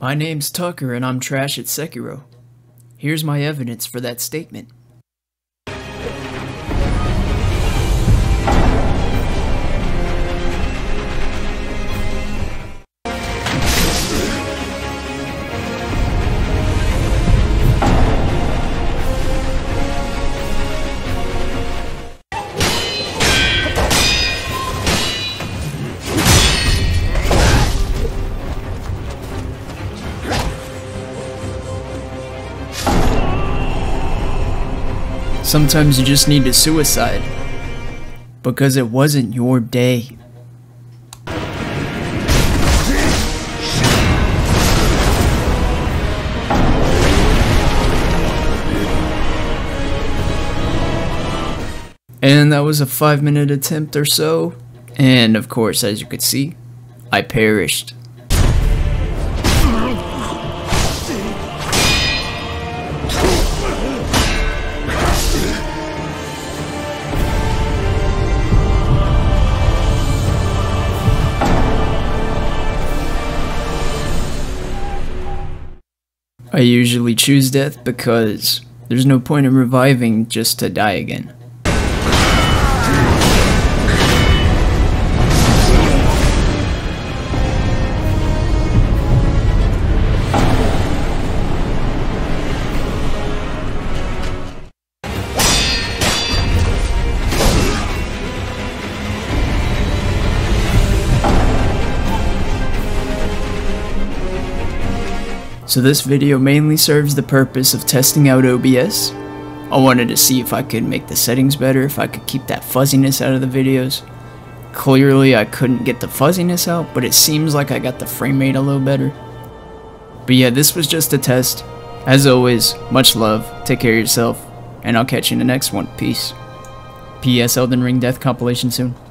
My name's Tucker and I'm trash at Sekiro. Here's my evidence for that statement. Sometimes you just need to suicide, because it wasn't your day. And that was a 5-minute attempt or so, and of course, as you could see, I perished. I usually choose death because there's no point in reviving just to die again. So this video mainly serves the purpose of testing out OBS. I wanted to see if I could make the settings better, if I could keep that fuzziness out of the videos. Clearly I couldn't get the fuzziness out, but it seems like I got the frame rate a little better. But yeah, this was just a test. As always, much love, take care of yourself, and I'll catch you in the next one. Peace. PS Elden Ring Death compilation soon.